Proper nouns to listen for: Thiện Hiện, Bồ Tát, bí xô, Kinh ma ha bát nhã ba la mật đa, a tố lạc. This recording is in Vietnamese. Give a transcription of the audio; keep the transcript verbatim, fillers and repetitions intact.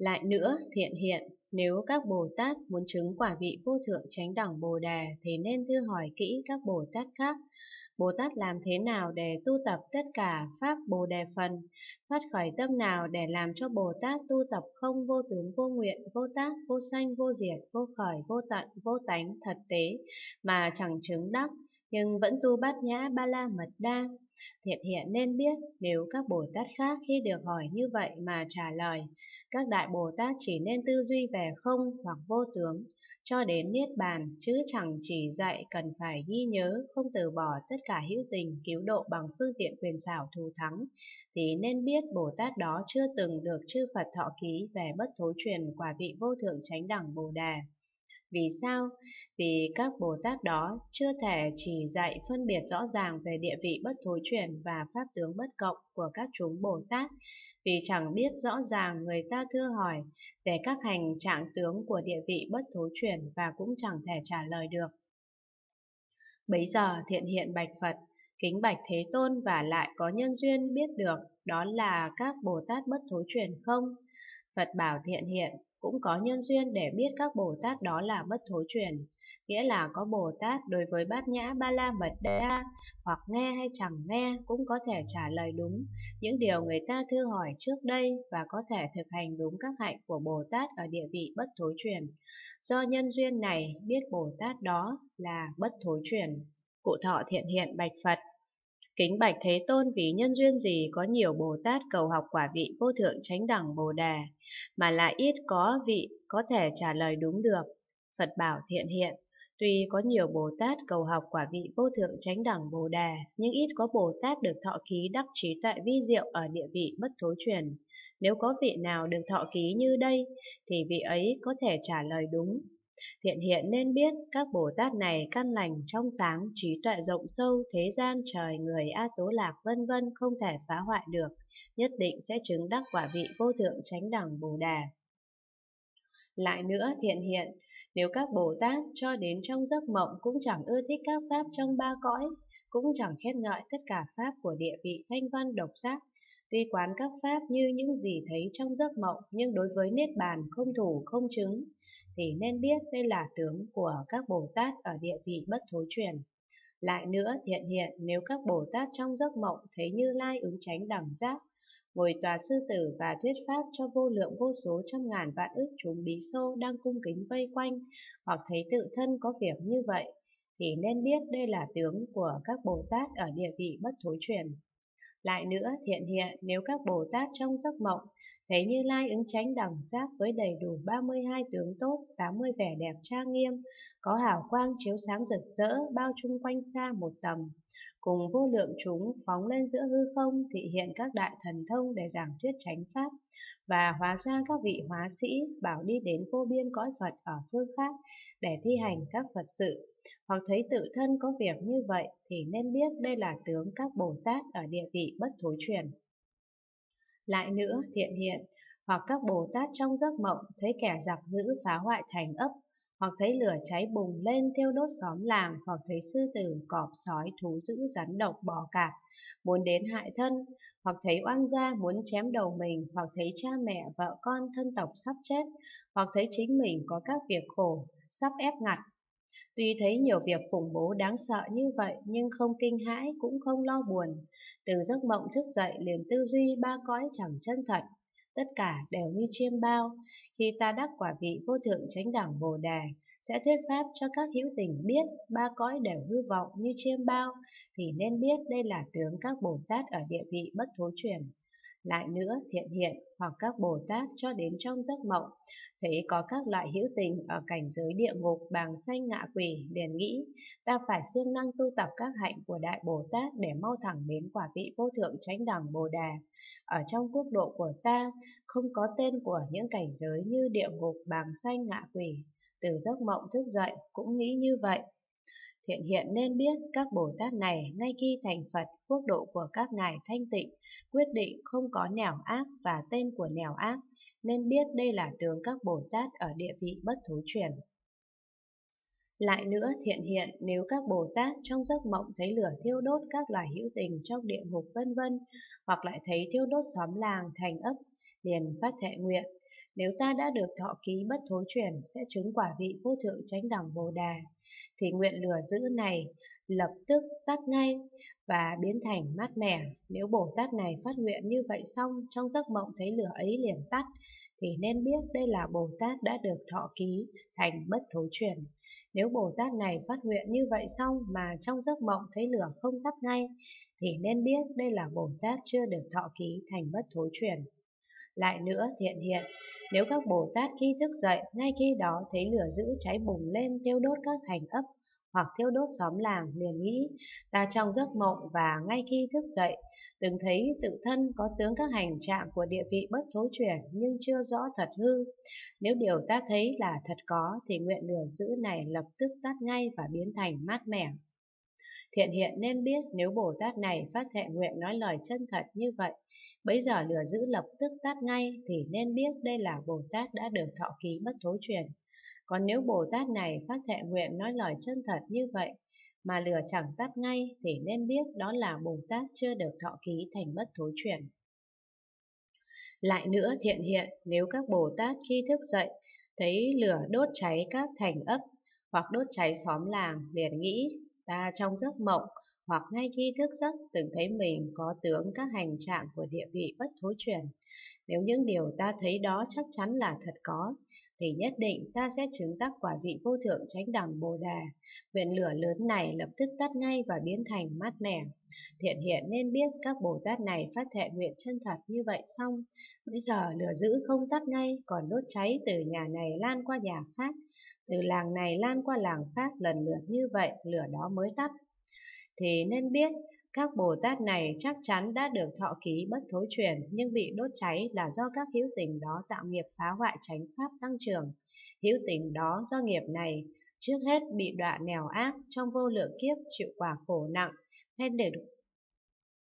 Lại nữa, thiện hiện, nếu các Bồ Tát muốn chứng quả vị vô thượng chánh đẳng Bồ Đề thì nên thưa hỏi kỹ các Bồ Tát khác. Bồ Tát làm thế nào để tu tập tất cả Pháp Bồ Đề phần? Phát khởi tâm nào để làm cho Bồ Tát tu tập không vô tướng vô nguyện, vô tác, vô sanh, vô diệt, vô khởi, vô tận, vô tánh, thật tế mà chẳng chứng đắc, nhưng vẫn tu bát nhã ba la mật đa? Thiện hiện nên biết, nếu các Bồ Tát khác khi được hỏi như vậy mà trả lời, các Đại Bồ Tát chỉ nên tư duy về không hoặc vô tướng cho đến niết bàn, chứ chẳng chỉ dạy cần phải ghi nhớ, không từ bỏ tất cả hữu tình cứu độ bằng phương tiện quyền xảo thù thắng, thì nên biết Bồ Tát đó chưa từng được chư Phật thọ ký về bất thối truyền quả vị vô thượng chánh đẳng Bồ Đề. Vì sao? Vì các Bồ Tát đó chưa thể chỉ dạy phân biệt rõ ràng về địa vị bất thối chuyển và pháp tướng bất cộng của các chúng Bồ Tát, vì chẳng biết rõ ràng người ta thưa hỏi về các hành trạng tướng của địa vị bất thối chuyển và cũng chẳng thể trả lời được. Bấy giờ thiện hiện bạch Phật, kính bạch Thế Tôn, và lại có nhân duyên biết được đó là các Bồ Tát bất thối chuyển không? Phật bảo thiện hiện, cũng có nhân duyên để biết các Bồ Tát đó là bất thối chuyển, nghĩa là có Bồ Tát đối với bát nhã ba la mật đa, hoặc nghe hay chẳng nghe cũng có thể trả lời đúng những điều người ta thưa hỏi trước đây và có thể thực hành đúng các hạnh của Bồ Tát ở địa vị bất thối chuyển. Do nhân duyên này biết Bồ Tát đó là bất thối chuyển. Cụ thọ thiện hiện bạch Phật, kính bạch Thế Tôn, vì nhân duyên gì có nhiều Bồ Tát cầu học quả vị vô thượng chánh đẳng Bồ Đề mà lại ít có vị có thể trả lời đúng được? Phật bảo thiện hiện, tuy có nhiều Bồ Tát cầu học quả vị vô thượng chánh đẳng Bồ Đề, nhưng ít có Bồ Tát được thọ ký đắc trí tuệ vi diệu ở địa vị bất thối chuyển. Nếu có vị nào được thọ ký như đây, thì vị ấy có thể trả lời đúng. Thiện hiện nên biết các Bồ Tát này căn lành trong sáng, trí tuệ rộng sâu, thế gian trời người a tố lạc vân vân không thể phá hoại được, nhất định sẽ chứng đắc quả vị vô thượng chánh đẳng Bồ Đề. Lại nữa thiện hiện, nếu các Bồ Tát cho đến trong giấc mộng cũng chẳng ưa thích các pháp trong ba cõi, cũng chẳng khen ngợi tất cả pháp của địa vị thanh văn độc giác, tuy quán các pháp như những gì thấy trong giấc mộng, nhưng đối với niết bàn không thủ không chứng, thì nên biết đây là tướng của các Bồ Tát ở địa vị bất thối chuyển. Lại nữa thiện hiện, nếu các Bồ Tát trong giấc mộng thấy Như Lai ứng chánh đẳng giác, ngồi tòa sư tử và thuyết pháp cho vô lượng vô số trăm ngàn vạn ức chúng bí xô đang cung kính vây quanh, hoặc thấy tự thân có việc như vậy, thì nên biết đây là tướng của các Bồ Tát ở địa vị bất thối chuyển. Lại nữa thiện hiện, nếu các Bồ Tát trong giấc mộng thấy Như Lai ứng chánh đẳng giác với đầy đủ ba mươi hai tướng tốt, tám mươi vẻ đẹp trang nghiêm, có hào quang chiếu sáng rực rỡ bao chung quanh xa một tầm, cùng vô lượng chúng phóng lên giữa hư không thị hiện các đại thần thông để giảng thuyết chánh pháp, và hóa ra các vị hóa sĩ bảo đi đến vô biên cõi Phật ở phương khác để thi hành các Phật sự, hoặc thấy tự thân có việc như vậy, thì nên biết đây là tướng các Bồ Tát ở địa vị bất thối chuyển. Lại nữa thiện hiện, hoặc các Bồ Tát trong giấc mộng thấy kẻ giặc dữ phá hoại thành ấp, hoặc thấy lửa cháy bùng lên thiêu đốt xóm làng, hoặc thấy sư tử, cọp, sói, thú dữ, rắn độc, bò cạp muốn đến hại thân, hoặc thấy oan gia muốn chém đầu mình, hoặc thấy cha mẹ, vợ con, thân tộc sắp chết, hoặc thấy chính mình có các việc khổ, sắp ép ngặt. Tuy thấy nhiều việc khủng bố đáng sợ như vậy nhưng không kinh hãi cũng không lo buồn, từ giấc mộng thức dậy liền tư duy ba cõi chẳng chân thật, tất cả đều như chiêm bao. Khi ta đắc quả vị vô thượng chánh đẳng Bồ Đề, sẽ thuyết pháp cho các hữu tình biết ba cõi đều hư vọng như chiêm bao, thì nên biết đây là tướng các Bồ Tát ở địa vị bất thối chuyển. Lại nữa thiện hiện, hoặc các Bồ Tát cho đến trong giấc mộng thấy có các loại hữu tình ở cảnh giới địa ngục bàng sanh ngạ quỷ, liền nghĩ ta phải siêng năng tu tập các hạnh của Đại Bồ Tát để mau thẳng đến quả vị vô thượng chánh đẳng Bồ Đề. Ở trong quốc độ của ta không có tên của những cảnh giới như địa ngục bàng sanh ngạ quỷ, từ giấc mộng thức dậy cũng nghĩ như vậy. Thiện hiện nên biết các Bồ Tát này ngay khi thành Phật, quốc độ của các ngài thanh tịnh, quyết định không có nẻo ác và tên của nẻo ác, nên biết đây là tướng các Bồ Tát ở địa vị bất thối chuyển. Lại nữa thiện hiện, nếu các Bồ Tát trong giấc mộng thấy lửa thiêu đốt các loài hữu tình trong địa ngục vân vân, hoặc lại thấy thiêu đốt xóm làng thành ấp, liền phát thệ nguyện Nếu ta đã được thọ ký bất thối chuyển sẽ chứng quả vị vô thượng chánh đẳng bồ đà, thì nguyện lửa dữ này lập tức tắt ngay và biến thành mát mẻ. Nếu Bồ Tát này phát nguyện như vậy xong, trong giấc mộng thấy lửa ấy liền tắt, thì nên biết đây là Bồ Tát đã được thọ ký thành bất thối chuyển. Nếu Bồ Tát này phát nguyện như vậy xong mà trong giấc mộng thấy lửa không tắt ngay, thì nên biết đây là Bồ Tát chưa được thọ ký thành bất thối chuyển. Lại nữa thiện hiện, nếu các Bồ Tát khi thức dậy, ngay khi đó thấy lửa dữ cháy bùng lên thiêu đốt các thành ấp hoặc thiêu đốt xóm làng, liền nghĩ ta trong giấc mộng và ngay khi thức dậy từng thấy tự thân có tướng các hành trạng của địa vị bất thối chuyển nhưng chưa rõ thật hư. Nếu điều ta thấy là thật có thì nguyện lửa dữ này lập tức tắt ngay và biến thành mát mẻ. Thiện hiện nên biết nếu Bồ Tát này phát thệ nguyện nói lời chân thật như vậy, bấy giờ lửa dữ lập tức tắt ngay, thì nên biết đây là Bồ Tát đã được thọ ký bất thối chuyển. Còn nếu Bồ Tát này phát thệ nguyện nói lời chân thật như vậy mà lửa chẳng tắt ngay, thì nên biết đó là Bồ Tát chưa được thọ ký thành bất thối chuyển. Lại nữa thiện hiện, nếu các Bồ Tát khi thức dậy thấy lửa đốt cháy các thành ấp hoặc đốt cháy xóm làng, liền nghĩ ta trong giấc mộng hoặc ngay khi thức giấc từng thấy mình có tướng các hành trạng của địa vị bất thối chuyển. Nếu những điều ta thấy đó chắc chắn là thật có, thì nhất định ta sẽ chứng đắc quả vị vô thượng chánh đẳng bồ đà. Nguyện lửa lớn này lập tức tắt ngay và biến thành mát mẻ. Thiện hiện nên biết các Bồ Tát này phát thệ nguyện chân thật như vậy xong, bây giờ lửa dữ không tắt ngay, còn đốt cháy từ nhà này lan qua nhà khác, từ làng này lan qua làng khác, lần lượt như vậy lửa đó mới tắt. Thì nên biết các Bồ Tát này chắc chắn đã được thọ ký bất thối chuyển, nhưng bị đốt cháy là do các hữu tình đó tạo nghiệp phá hoại chánh pháp tăng trưởng. Hữu tình đó do nghiệp này trước hết bị đọa nẻo ác, trong vô lượng kiếp chịu quả khổ nặng, hết được